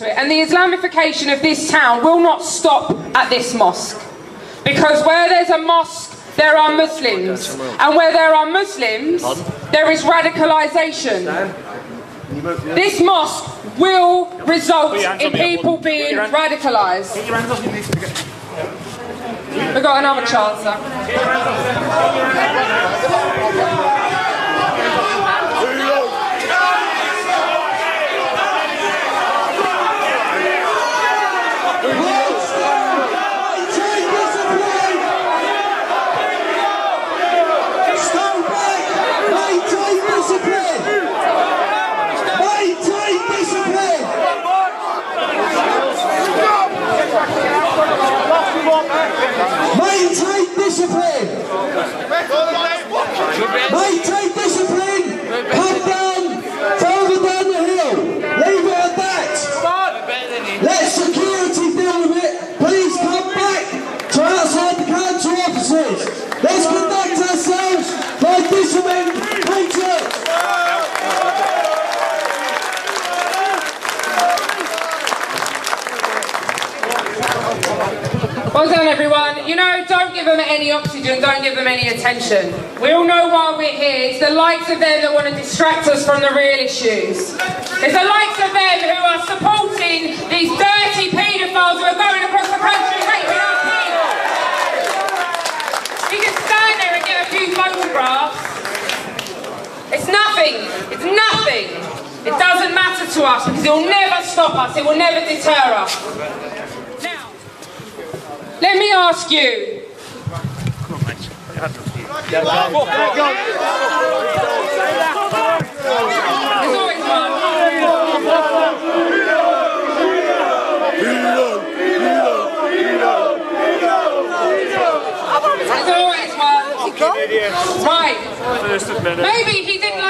And the Islamification of this town will not stop at this mosque. Because where there's a mosque, there are Muslims. And where there are Muslims, there is radicalisation. This mosque will result in people being radicalised. We've got another chance now. Maintain discipline! Maintain discipline! Come down, further down the hill! Leave it at that! Let security deal with it! Please come back to outside the council offices! Let's conduct ourselves like disciplined patriots! Well done, everyone. You know, don't give them any oxygen, don't give them any attention. We all know why we're here. It's the likes of them that want to distract us from the real issues. It's the likes of them who are supporting these dirty paedophiles who are going across the country raping our people. You can stand there and get a few photographs. It's nothing. It's nothing. It doesn't matter to us because it will never stop us. It will never deter us. Let me ask you. There's always one. Right. Maybe he didn't like